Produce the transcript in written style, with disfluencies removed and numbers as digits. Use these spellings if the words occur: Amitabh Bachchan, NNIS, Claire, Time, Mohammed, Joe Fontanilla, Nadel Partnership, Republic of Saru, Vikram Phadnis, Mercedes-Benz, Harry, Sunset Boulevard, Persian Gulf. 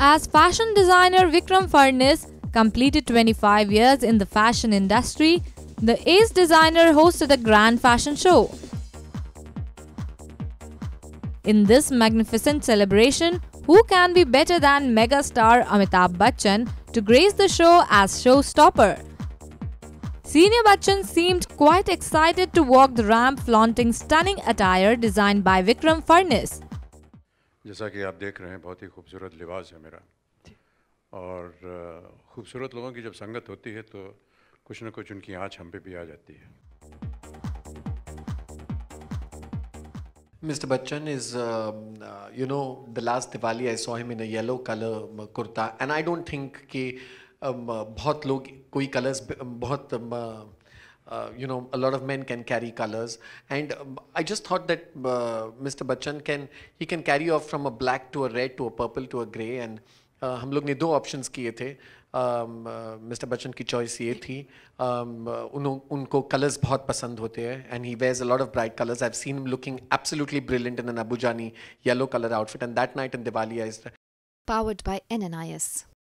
As fashion designer Vikram Phadnis completed 25 years in the fashion industry, the ace designer hosted a grand fashion show. In this magnificent celebration, who can be better than mega star Amitabh Bachchan to grace the show as showstopper? Senior Bachchan seemed quite excited to walk the ramp flaunting stunning attire designed by Vikram Phadnis. जैसा कि आप देख रहे हैं, बहुत ही खूबसूरत लिबास है मेरा, और खूबसूरत लोगों की जब संगत होती है तो कुछ न कुछ उनकी आँच हम पे भी आ जाती है। Mr. Bachchan is, you know, the last Diwali I saw him in a yellow color kurta, and I don't think कि बहुत लोग कोई colors बहुत you know, a lot of men can carry colors, and I just thought that Mr. Bachchan can carry off from a black to a red to a purple to a grey, and हम लोग ने दो options किए थे। Mr. Bachchan की choice ये थी। उनको colors बहुत पसंद होते हैं, and he wears a lot of bright colors. I've seen him looking absolutely brilliant in an Abujani yellow color outfit, and that night in Diwali, I. Powered by NNIS.